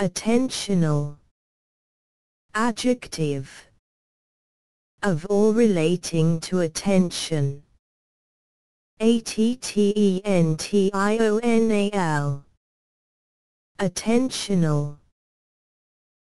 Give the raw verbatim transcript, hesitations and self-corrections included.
Attentional. Adjective. Of or relating to attention. A T T E N T I O N A L. Attentional.